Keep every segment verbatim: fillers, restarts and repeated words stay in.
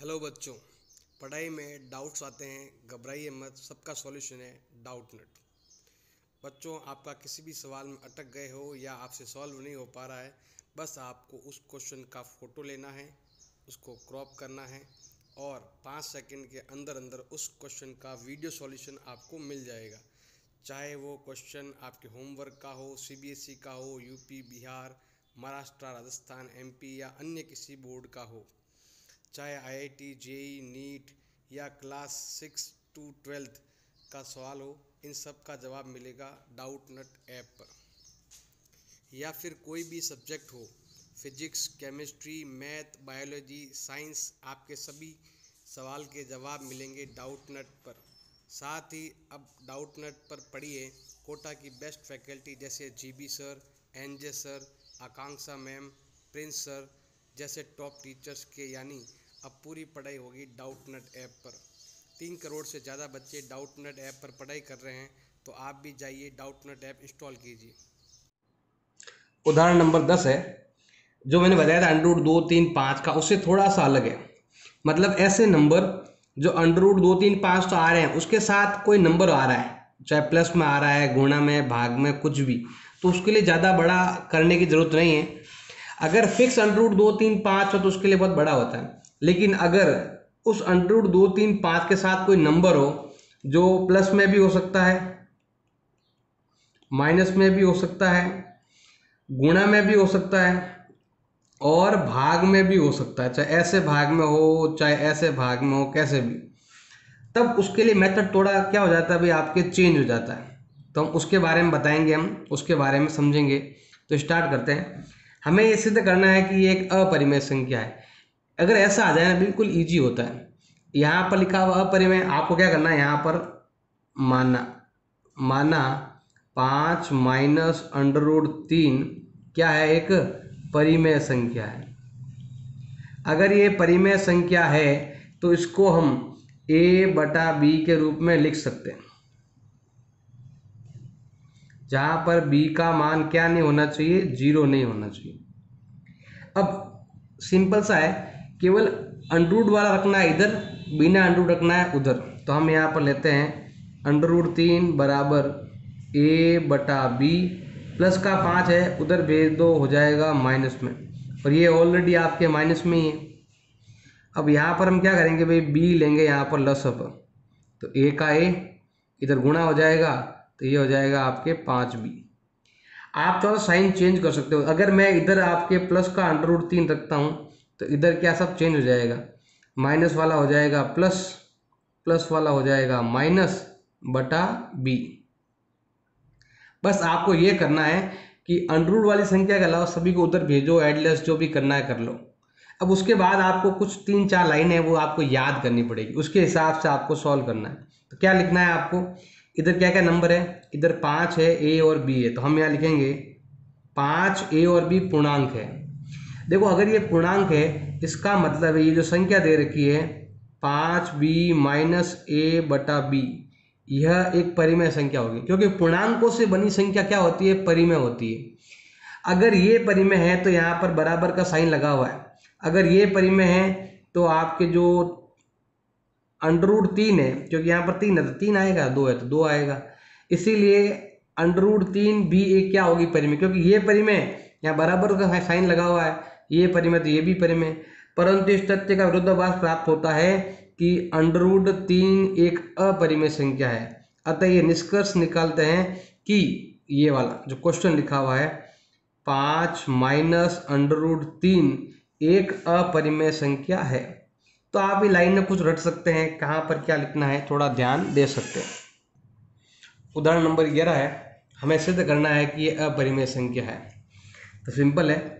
Hello बच्चों, पढ़ाई में डाउट्स आते हैं, घबराइए मत, सबका सॉल्यूशन है डाउटनेट। बच्चों, आपका किसी भी सवाल में अटक गए हो या आपसे सॉल्व नहीं हो पा रहा है, बस आपको उस क्वेश्चन का फ़ोटो लेना है, उसको क्रॉप करना है और पाँच सेकंड के अंदर अंदर उस क्वेश्चन का वीडियो सॉल्यूशन आपको मिल जाएगा। चाहे वो क्वेश्चन आपके होमवर्क का हो, सीबीएसई का हो, यूपी, बिहार, महाराष्ट्र, राजस्थान, एमपी या अन्य किसी बोर्ड का हो, चाहे आईआईटी, जेईई, नीट या क्लास सिक्स टू ट्वेल्थ का सवाल हो, इन सब का जवाब मिलेगा डाउटनट ऐप पर। या फिर कोई भी सब्जेक्ट हो, physics, chemistry, math, biology, science, आपके सभी सवाल के जवाब मिलेंगे डाउटनट पर। साथ ही अब डाउटनट पर पढ़िए कोटा की बेस्ट फैकल्टी जैसे GB sir, NJ sir, Akanksha ma'am, Prince sir जैसे टॉप टीचर्स के, यानी अब पूरी पढ़ाई होगी डाउटनट ऐप पर। तीन करोड़ से ज़्यादा बच्चे डाउटनट ऐप पर पढ़ाई कर रहे हैं, तो आप भी जाइए डाउटनट ऐप इंस्टॉल कीजिए। उदाहरण नंबर दस है, जो मैंने बताया था अंडर रूट दो तीन पाँच का, उससे थोड़ा सा अलग है। मतलब ऐसे नंबर जो अंडर रूट दो तीन पाँच तो आ रहे हैं, उसके साथ कोई नंबर आ रहा है, चाहे प्लस में आ रहा है, गुणा में, भाग में, कुछ भी, तो उसके लिए ज़्यादा बड़ा करने की ज़रूरत नहीं है। अगर फिक्स अंडर रूट दो तीन पाँच हो तो उसके लिए बहुत बड़ा होता है, लेकिन अगर उस अंडर रूट दो तीन पाँच के साथ कोई नंबर हो जो प्लस में भी हो सकता है, माइनस में भी हो सकता है, गुणा में भी हो सकता है और भाग में भी हो सकता है, चाहे ऐसे भाग में हो, चाहे ऐसे भाग में हो, कैसे भी, तब उसके लिए मेथड थोड़ा क्या हो जाता है भाई, आपके चेंज हो जाता है। तो हम उसके बारे में बताएंगे, हम उसके बारे में समझेंगे। तो स्टार्ट करते हैं। हमें ये सिद्ध करना है कि ये एक अपरिमेय संख्या है। अगर ऐसा आ जाए ना, बिल्कुल ईजी होता है। यहाँ पर लिखा हुआ अपरिमेय, आपको क्या करना है, यहाँ पर माना माना पाँच माइनस अंडर रूट तीन क्या है, एक परिमेय संख्या है। अगर ये परिमेय संख्या है तो इसको हम a बटा b के रूप में लिख सकते हैं, जहाँ पर b का मान क्या नहीं होना चाहिए, जीरो नहीं होना चाहिए। अब सिंपल सा है, केवल अंडर रूट वाला रखना है इधर, बिना अंडर रूट रखना है उधर। तो हम यहाँ पर लेते हैं अंडर रूट तीन बराबर a बटा b, प्लस का पाँच है उधर भेज दो, हो जाएगा माइनस में, और ये ऑलरेडी आपके माइनस में ही है। अब यहाँ पर हम क्या करेंगे भाई, b लेंगे यहाँ पर लसप, तो a का a इधर गुणा हो जाएगा, तो ये हो जाएगा आपके पाँच बी। आप थोड़ा साइन चेंज कर सकते हो। अगर मैं इधर आपके प्लस का अंडर रूट तीन रखता हूँ तो इधर क्या सब चेंज हो जाएगा, माइनस वाला हो जाएगा प्लस, प्लस वाला हो जाएगा माइनस बटा बी। बस आपको ये करना है कि अंडर रूट वाली संख्या के अलावा सभी को उधर भेजो, एडलेस जो भी करना है कर लो। अब उसके बाद आपको कुछ तीन चार लाइन है वो आपको याद करनी पड़ेगी, उसके हिसाब से आपको सॉल्व करना है। तो क्या लिखना है आपको, इधर क्या क्या नंबर है, इधर पाँच है, ए और बी है, तो हम यहाँ लिखेंगे पाँच, ए और बी पूर्णांक है। देखो, अगर ये पूर्णांक है इसका मतलब है ये जो संख्या दे रखी है पाँच बी माइनस ए बटा बी, यह एक परिमेय संख्या होगी, क्योंकि पूर्णांकों से बनी संख्या क्या होती है, परिमेय होती है। अगर ये परिमेय है तो यहाँ पर बराबर का साइन लगा हुआ है। अगर ये परिमेय है तो आपके जो अंडर रूट तीन है, क्योंकि यहाँ पर तीन है तो तीन आएगा, दो है तो दो आएगा, इसीलिए अंडर रूट तीन भी एक क्या होगी, परिमेय, क्योंकि ये परिमेय, यहाँ बराबर का साइन लगा हुआ है, ये परिमेय तो ये भी परिमेय। परंतु इस तथ्य का विरोधाभास प्राप्त होता है कि अंडर रूट तीन एक अपरिमेय संख्या है। अतः ये निष्कर्ष निकालते हैं कि ये वाला जो क्वेश्चन लिखा हुआ है पाँच माइनस अंडर रूट तीन एक अपरिमेय संख्या है। तो आप ये लाइन में कुछ रट सकते हैं, कहाँ पर क्या लिखना है थोड़ा ध्यान दे सकते हैं। उदाहरण नंबर ग्यारह है, हमें सिद्ध करना है कि ये अपरिमेय संख्या है। तो सिंपल है,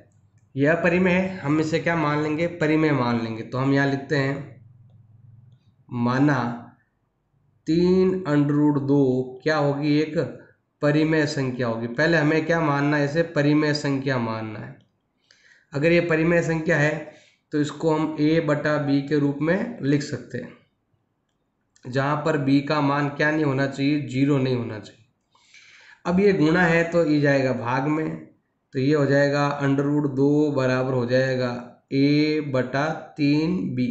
यह अपरिमेय है, हम इसे क्या मान लेंगे, परिमेय मान लेंगे। तो हम यहाँ लिखते हैं माना तीन अंडर रूट दो क्या होगी, एक परिमेय संख्या होगी। पहले हमें क्या मानना है, इसे परिमेय संख्या मानना है। अगर ये परिमेय संख्या है तो इसको हम a बटा b के रूप में लिख सकते हैं, जहाँ पर b का मान क्या नहीं होना चाहिए, जीरो नहीं होना चाहिए। अब ये गुणा है तो ये जाएगा भाग में, तो ये हो जाएगा अंडर रूट दो बराबर हो जाएगा a बटा तीन बी,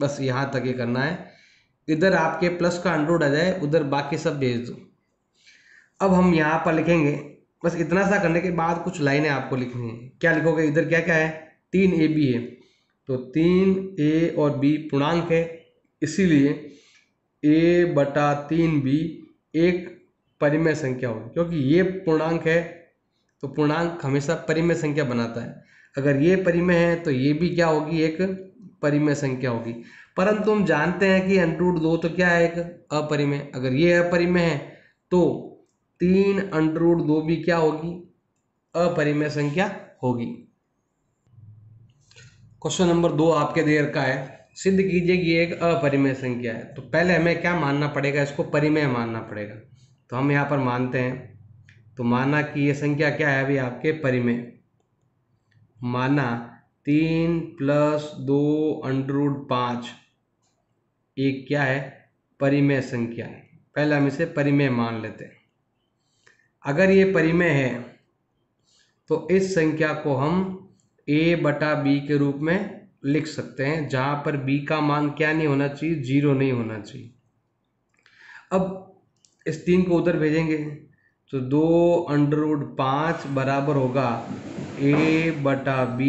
बस यहाँ तक ये करना है। इधर आपके प्लस का अंडररूट आ जाए, उधर बाकी सब भेज दो। अब हम यहाँ पर लिखेंगे, बस इतना सा करने के बाद कुछ लाइनें आपको लिखनी है। क्या लिखोगे, इधर क्या क्या है, तीन ए बी है, तो तीन ए और बी पूर्णांक है, इसीलिए ए बटा तीन बी एक परिमेय संख्या होगी, क्योंकि ये पूर्णांक है तो पूर्णांक हमेशा परिमेय संख्या बनाता है। अगर ये परिमेय है तो ये भी क्या होगी, एक परिमेय संख्या होगी। परंतु हम जानते हैं कि अंडररूट दो तो क्या है, एक अपरिमेय। अगर ये अपरिमेय है तो तीन अंडररूट दो भी क्या होगी, अपरिमेय संख्या होगी। क्वेश्चन नंबर दो आपके देर का है, सिद्ध कीजिए कि एक अपरिमेय संख्या है। तो पहले हमें क्या मानना पड़ेगा, इसको परिमेय मानना पड़ेगा। तो हम यहाँ पर मानते हैं, तो माना कि ये संख्या क्या है अभी आपके परिमेय, माना तीन प्लस दो अंडररूट पाँच एक क्या है, परिमेय संख्या है। पहले हम इसे परिमेय मान लेते हैं। अगर ये परिमेय है तो इस संख्या को हम a बटा b के रूप में लिख सकते हैं, जहाँ पर b का मान क्या नहीं होना चाहिए, जीरो नहीं होना चाहिए। अब इस तीन को उधर भेजेंगे तो दो अंडररूट पाँच बराबर होगा a बटा b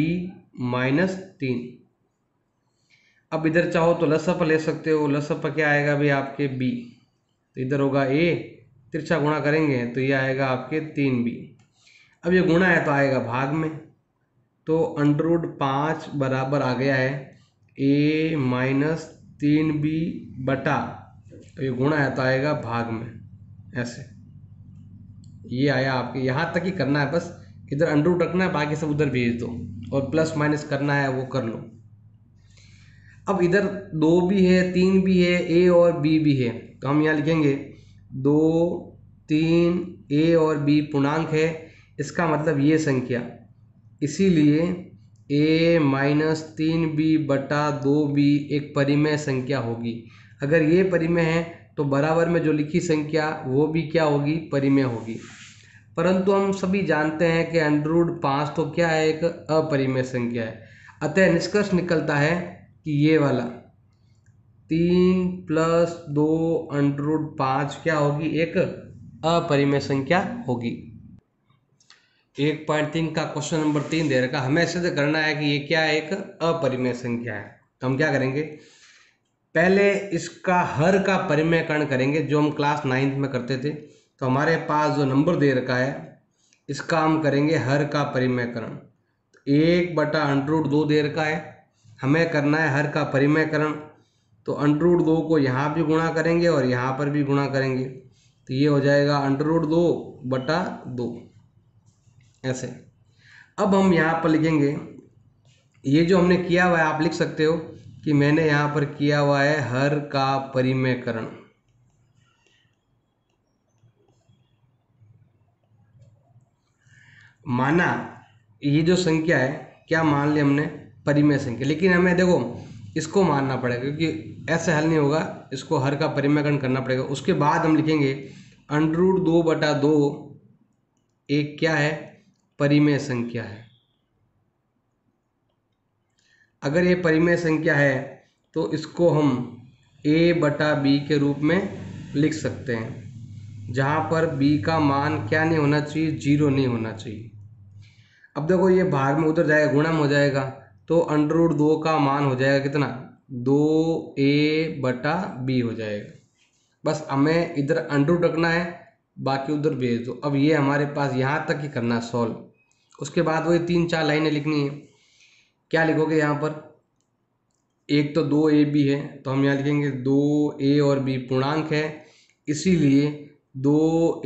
माइनस तीन। अब इधर चाहो तो लसप ले सकते हो, लसप क्या आएगा भी आपके b, तो इधर होगा a, तिरछा गुणा करेंगे तो ये आएगा आपके तीन बी। अब ये गुणा है तो आएगा भाग में, तो अंडररूट पाँच बराबर आ गया है a माइनस तीन बी बटा, तो ये गुणा है तो आएगा भाग में। ऐसे ये आया आपके, यहाँ तक ही करना है बस, इधर अंडररूट रखना है, बाकी सब उधर भेज दो और प्लस माइनस करना है वो कर लो। अब इधर दो भी है, तीन भी है, a और b भी है, तो हम यहाँ लिखेंगे दो तीन a और b पूर्णांक है, इसका मतलब ये संख्या, इसीलिए a माइनस तीन बी बटा दो बी एक परिमेय संख्या होगी। अगर ये परिमेय है तो बराबर में जो लिखी संख्या वो भी क्या होगी, परिमेय होगी। परंतु हम सभी जानते हैं कि अंडररूट पाँच तो क्या है, एक अपरिमेय संख्या है। अतः निष्कर्ष निकलता है कि ये वाला तीन प्लस दो अंडररूट पाँच क्या होगी, एक अपरिमेय संख्या होगी। एक पॉइंट तीन का क्वेश्चन नंबर तीन दे रखा, हमें सिद्ध करना है कि ये क्या है, एक अपरिमेय संख्या है। तो हम क्या करेंगे, पहले इसका हर का परिमेयकरण करेंगे, जो हम क्लास नाइन्थ में करते थे। तो हमारे पास जो नंबर दे रखा है इसका हम करेंगे हर का परिमेयकरण। एक बटा अंडररूट दो दे रखा है, हमें करना है हर का परिमेयकरण। तो अंडररूट दो को यहाँ भी गुणा करेंगे और यहाँ पर भी गुणा करेंगे, तो ये हो जाएगा अंडररूट दो बटा दो। ऐसे अब हम यहाँ पर लिखेंगे, ये जो हमने किया हुआ है आप लिख सकते हो कि मैंने यहाँ पर किया हुआ है हर का परिमेयकरण। माना ये जो संख्या है क्या मान ली हमने, परिमेय संख्या, लेकिन हमें देखो इसको मानना पड़ेगा, क्योंकि ऐसे हल नहीं होगा, इसको हर का परिमेयकरण करना पड़ेगा। उसके बाद हम लिखेंगे अंडररूट दो बटा दो एक क्या है, परिमेय संख्या है। अगर ये परिमेय संख्या है तो इसको हम a बटा b के रूप में लिख सकते हैं, जहाँ पर b का मान क्या नहीं होना चाहिए, जीरो नहीं होना चाहिए। अब देखो ये भाग में उधर जाएगा, गुणा में हो जाएगा, तो अंडररूट दो का मान हो जाएगा कितना, दो a बटा b हो जाएगा। बस हमें इधर अंडररूट रखना है, बाकी उधर भेज दो। अब ये हमारे पास यहाँ तक ही करना है सॉल्व। उसके बाद वही तीन चार लाइनें लिखनी है। क्या लिखोगे यहाँ पर, एक तो दो ए बी है, तो हम यहाँ लिखेंगे दो a और b पूर्णांक है, इसीलिए दो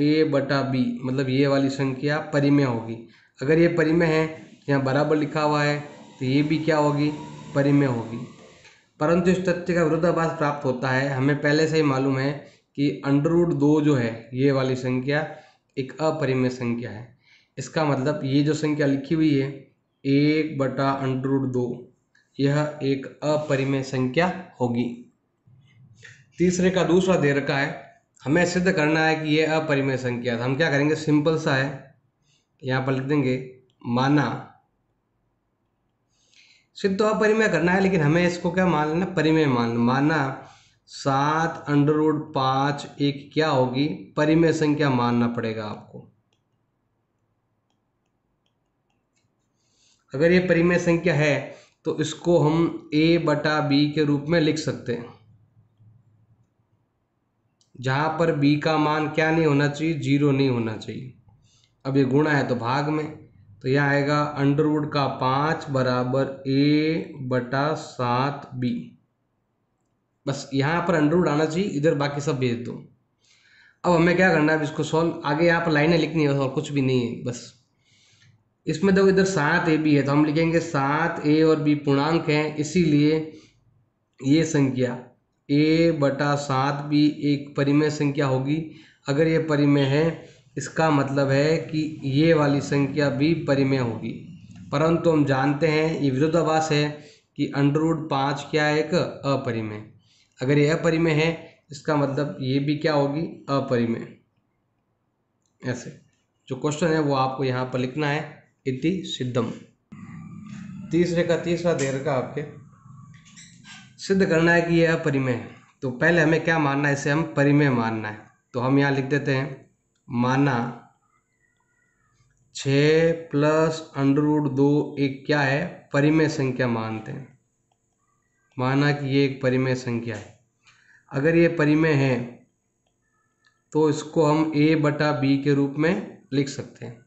a बटा b मतलब ये वाली संख्या परिमेय होगी। अगर ये परिमेय है, यहाँ बराबर लिखा हुआ है, तो ये भी क्या होगी, परिमेय होगी। परंतु इस तथ्य का विरोधाभास प्राप्त होता है, हमें पहले से ही मालूम है कि अंडररूट दो जो है ये वाली संख्या एक अपरिमेय संख्या है। इसका मतलब ये जो संख्या लिखी हुई है एक बटा अंडररूट दो, यह एक अपरिमेय संख्या होगी। तीसरे का दूसरा दे रखा है, हमें सिद्ध करना है कि यह अपरिमेय संख्या है। हम क्या करेंगे, सिंपल सा है, यहाँ पर लिख देंगे, माना सिद्ध अपरिमेय करना है, लेकिन हमें इसको क्या मान लेना, परिमेय मान मानना। सात अंडर रूट पाँच एक क्या होगी, परिमेय संख्या मानना पड़ेगा आपको। अगर ये परिमेय संख्या है तो इसको हम a बटा b के रूप में लिख सकते हैं, जहां पर b का मान क्या नहीं होना चाहिए, जीरो नहीं होना चाहिए। अब ये गुणा है तो भाग में, तो यह आएगा अंडरवुड का पाँच बराबर a बटा सात b। बस यहाँ पर अंडरवुड आना चाहिए, इधर बाकी सब भेज दो। अब हमें क्या करना है, अब इसको सॉल्व, आगे यहाँ पर लाइनें लिखनी है और कुछ भी नहीं है। बस इसमें देखो इधर सात ए बी है तो हम लिखेंगे सात ए और बी पूर्णांक हैं, इसीलिए ये संख्या ए बटा सात बी एक परिमेय संख्या होगी। अगर ये परिमेय है इसका मतलब है कि ये वाली संख्या भी परिमेय होगी, परंतु हम जानते हैं ये विरोधाभास है कि अंडर रूट पाँच क्या है, एक अपरिमेय। अगर ये अपरिमेय है इसका मतलब ये भी क्या होगी, अपरिमेय। ऐसे जो क्वेश्चन है वो आपको यहाँ पर लिखना है इति सिद्धम। तीसरे का तीसरा देर का आपके सिद्ध करना है कि यह परिमेय है, तो पहले हमें क्या मानना है, इसे हम परिमेय मानना है। तो हम यहाँ लिख देते हैं माना छः प्लस अंडर रूट दो एक क्या है, परिमेय संख्या मानते हैं। माना कि ये एक परिमेय संख्या है, अगर ये परिमेय है तो इसको हम a बटा b के रूप में लिख सकते हैं,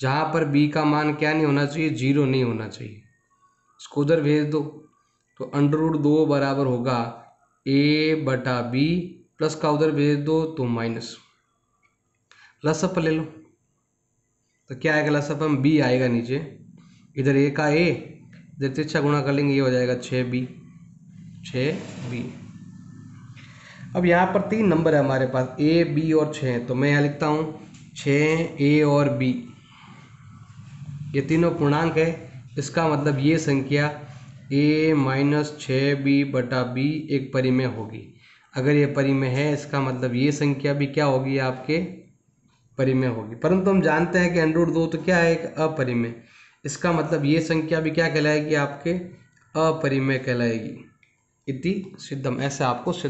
जहाँ पर b का मान क्या नहीं होना चाहिए, जीरो नहीं होना चाहिए। इसको उधर भेज दो तो अंडर रूट दो बराबर होगा a बटा b, प्लस का उधर भेज दो तो माइनस। लसप ले लो तो क्या आएगा, लसप हम b आएगा नीचे, इधर a का a, इधर तिरछा गुणा कर लेंगे, ये हो जाएगा छः b, छः b। अब यहाँ पर तीन नंबर है हमारे पास a, b और छः, तो मैं यहाँ लिखता हूँ छः a और b, ये तीनों पूर्णांक है। इसका मतलब ये संख्या a माइनस छः बी बटा बी एक परिमेय होगी। अगर ये परिमेय है इसका मतलब ये संख्या भी क्या होगी, आपके परिमेय होगी। परंतु हम जानते हैं कि अंडर रूट दो तो क्या है, एक अपरिमेय। इसका मतलब ये संख्या भी क्या कहलाएगी, आपके अपरिमेय कहलाएगी। इति सिद्धम। ऐसा आपको सिद्ध